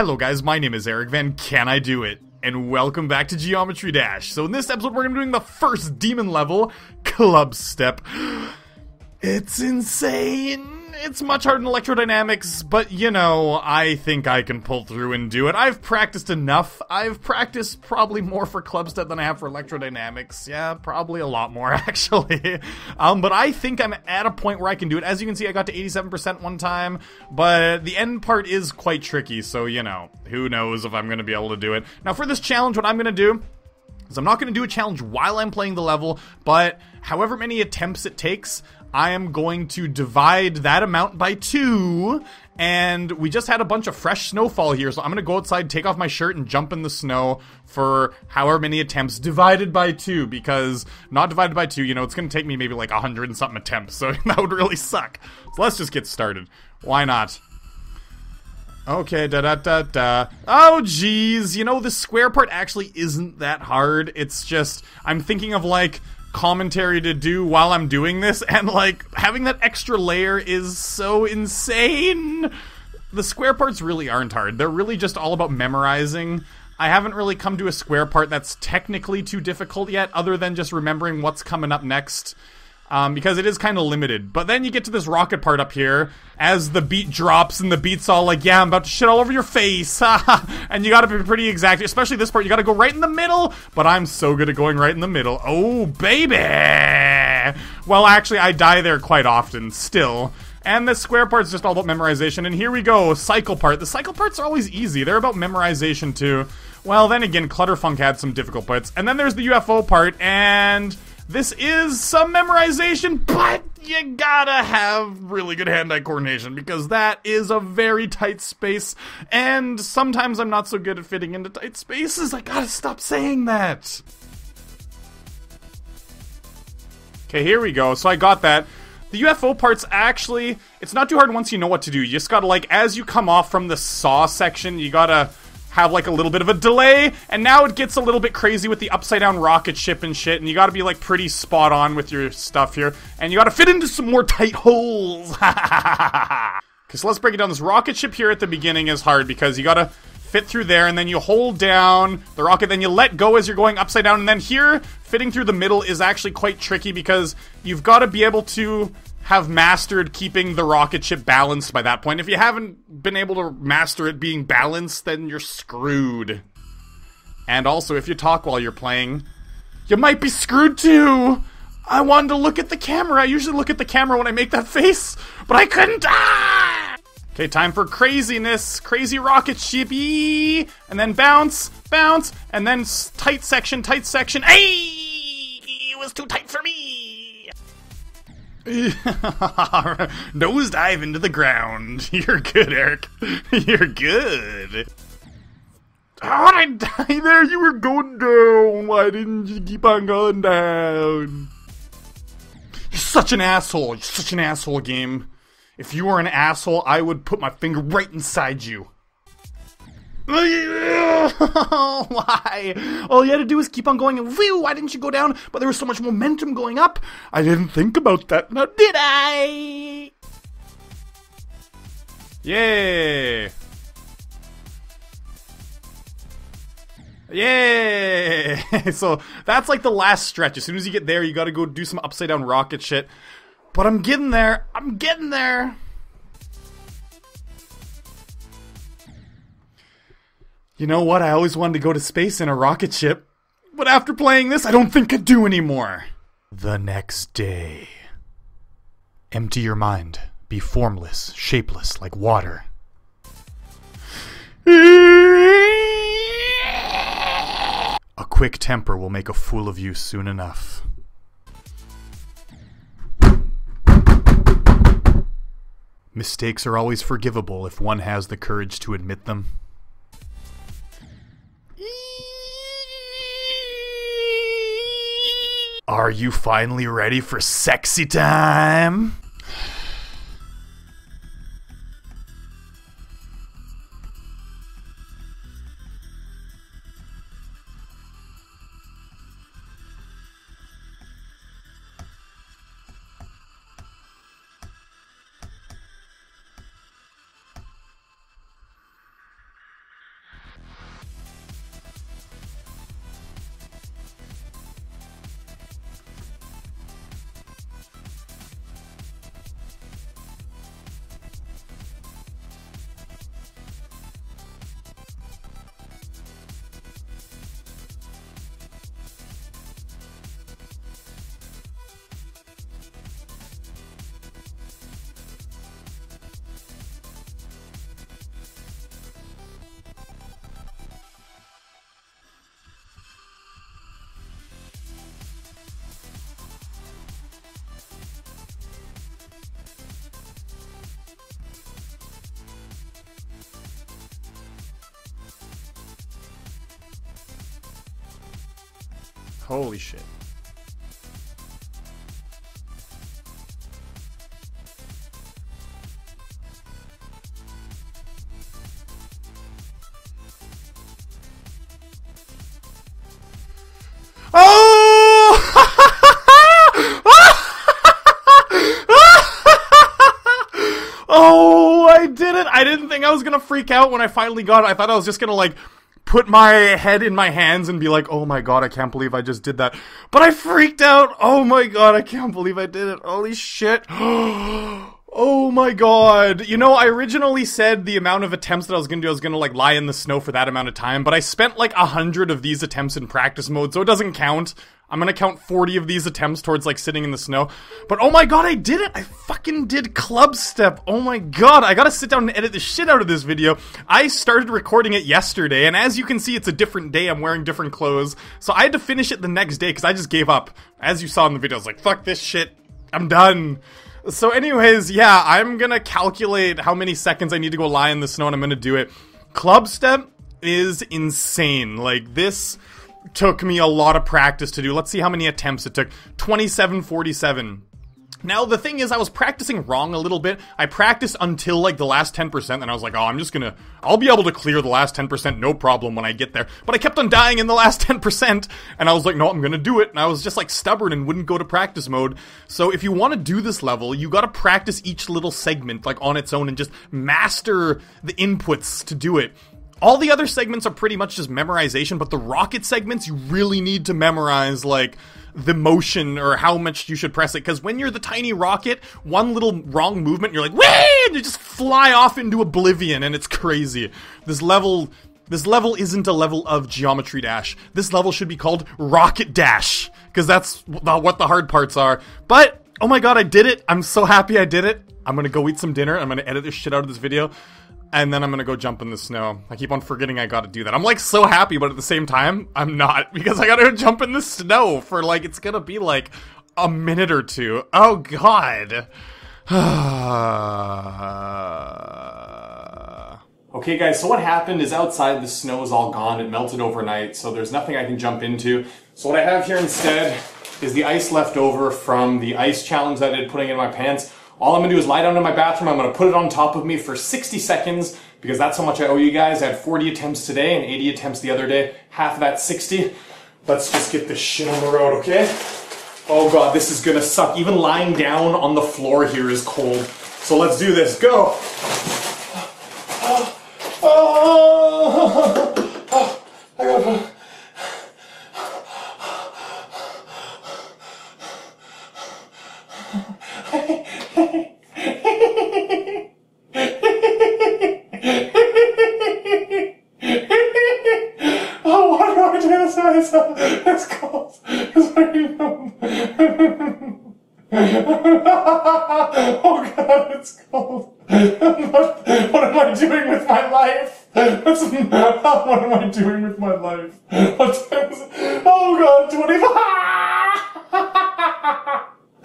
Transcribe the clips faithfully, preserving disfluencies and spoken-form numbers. Hello guys, my name is Eric Van Can I Do It, and welcome back to Geometry Dash. So in this episode we're going to be doing the first demon level, Club Step. It's insane! It's much harder than electrodynamics, but you know, I think I can pull through and do it. I've practiced enough. I've practiced probably more for Club Step than I have for electrodynamics. Yeah, probably a lot more actually. Um, but I think I'm at a point where I can do it. As you can see, I got to eighty-seven percent one time, but the end part is quite tricky, so you know, who knows if I'm going to be able to do it. Now for this challenge, what I'm going to do is I'm not going to do a challenge while I'm playing the level, but however many attempts it takes, I am going to divide that amount by two, and we just had a bunch of fresh snowfall here, so I'm gonna go outside, take off my shirt, and jump in the snow for however many attempts divided by two, because not divided by two, you know, it's gonna take me maybe like a hundred and something attempts, so that would really suck. So let's just get started. Why not? Okay, da-da-da-da. Oh, jeez, you know, the square part actually isn't that hard. It's just, I'm thinking of, like, commentary to do while I'm doing this, and like having that extra layer is so insane. The square parts really aren't hard. They're really just all about memorizing. I haven't really come to a square part that's technically too difficult yet, other than just remembering what's coming up next, um, because it is kind of limited. But then you get to this rocket part up here as the beat drops, and the beat's all like, yeah, I'm about to shit all over your face. And you gotta be pretty exact, especially this part. You gotta go right in the middle, but I'm so good at going right in the middle. Oh, baby! Well, actually, I die there quite often, still. And the square part's just all about memorization, and here we go, cycle part. The cycle parts are always easy. They're about memorization, too. Well, then again, Clutterfunk had some difficult parts. And then there's the U F O part, and this is some memorization, but you gotta have really good hand-eye coordination, because that is a very tight space, and sometimes I'm not so good at fitting into tight spaces. I gotta stop saying that. Okay, here we go. So I got that. The U F O part's actually, it's not too hard once you know what to do. You just gotta, like, as you come off from the saw section, you gotta have like a little bit of a delay, and now it gets a little bit crazy with the upside down rocket ship and shit, and you gotta be like pretty spot on with your stuff here, and you gotta fit into some more tight holes. Okay, so let's break it down. This rocket ship here at the beginning is hard because you gotta fit through there, and then you hold down the rocket, then you let go as you're going upside down, and then here, fitting through the middle is actually quite tricky because you've gotta be able to have mastered keeping the rocket ship balanced by that point. If you haven't been able to master it being balanced, then you're screwed. And also, if you talk while you're playing, you might be screwed too! I wanted to look at the camera. I usually look at the camera when I make that face, but I couldn't. Ah! Okay, time for craziness. Crazy rocket ship-y! And then bounce, bounce, and then tight section, tight section. Ayy! It was too tight for me! Nose dive into the ground. You're good, Eric. You're good. How'd I die there? You were going down. Why didn't you keep on going down? You're such an asshole. You're such an asshole, game. If you were an asshole, I would put my finger right inside you. Why? All you had to do was keep on going, and whew, why didn't you go down? But there was so much momentum going up. I didn't think about that, now did I? Yay! Yay! So that's like the last stretch. As soon as you get there, you gotta go do some upside down rocket shit. But I'm getting there. I'm getting there. You know what, I always wanted to go to space in a rocket ship, but after playing this, I don't think I do anymore. The next day. Empty your mind. Be formless, shapeless, like water. A quick temper will make a fool of you soon enough. Mistakes are always forgivable if one has the courage to admit them. Are you finally ready for sexy time? Holy shit. I didn't think I was gonna freak out when I finally got it. I thought I was just gonna, like, put my head in my hands and be like, oh my god, I can't believe I just did that. But I freaked out. Oh my god, I can't believe I did it. Holy shit. Oh my god. You know, I originally said the amount of attempts that I was gonna do, I was gonna, like, lie in the snow for that amount of time. But I spent, like, a hundred of these attempts in practice mode, so it doesn't count. I'm gonna count forty of these attempts towards, like, sitting in the snow. But oh my god, I did it! I fucking did Club Step! Oh my god, I gotta sit down and edit the shit out of this video. I started recording it yesterday, and as you can see, it's a different day, I'm wearing different clothes. So I had to finish it the next day, because I just gave up. As you saw in the video, I was like, fuck this shit, I'm done. So anyways, yeah, I'm gonna calculate how many seconds I need to go lie in the snow, and I'm gonna do it. Club Step is insane. Like, this took me a lot of practice to do. Let's see how many attempts it took. twenty-seven forty-seven. Now, the thing is, I was practicing wrong a little bit. I practiced until, like, the last ten percent, and I was like, oh, I'm just gonna... I'll be able to clear the last ten percent, no problem, when I get there. But I kept on dying in the last ten percent, and I was like, no, I'm gonna do it. And I was just, like, stubborn and wouldn't go to practice mode. So if you want to do this level, you gotta practice each little segment, like, on its own, and just master the inputs to do it. All the other segments are pretty much just memorization, but the rocket segments, you really need to memorize, like, the motion or how much you should press it. Because when you're the tiny rocket, one little wrong movement, you're like, whee! And you just fly off into oblivion, and it's crazy. This level, this level isn't a level of Geometry Dash. This level should be called Rocket Dash, because that's what the hard parts are. But, oh my god, I did it. I'm so happy I did it. I'm gonna go eat some dinner. I'm gonna edit this shit out of this video. And then I'm gonna go jump in the snow. I keep on forgetting I gotta do that. I'm, like, so happy, but at the same time, I'm not. Because I gotta jump in the snow for, like, it's gonna be, like, a minute or two. Oh, god. Okay, guys, so what happened is outside the snow is all gone. It melted overnight, so there's nothing I can jump into. So what I have here instead is the ice left over from the ice challenge that I did putting in my pants. All I'm gonna do is lie down in my bathroom, I'm gonna put it on top of me for sixty seconds, because that's how much I owe you guys. I had forty attempts today and eighty attempts the other day, half of that sixty. Let's just get this shit on the road, okay? Oh god, this is gonna suck. Even lying down on the floor here is cold. So let's do this, go! Oh, oh, oh, oh, I gotta... It's cold. It's very warm. Oh god, it's cold. What am I doing with my life? That's not, what am I doing with my life? What time is it? Oh god,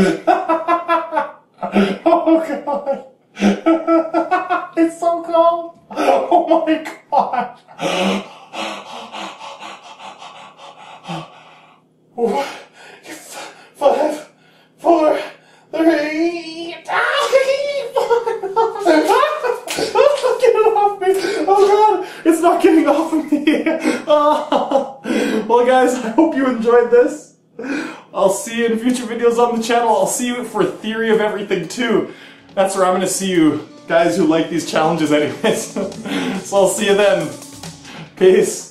twenty-five. Oh god. It's so cold. Oh my god. Well guys, I hope you enjoyed this. I'll see you in future videos on the channel. I'll see you for Theory of Everything two. That's where I'm gonna see you guys who like these challenges anyways. So I'll see you then. Peace.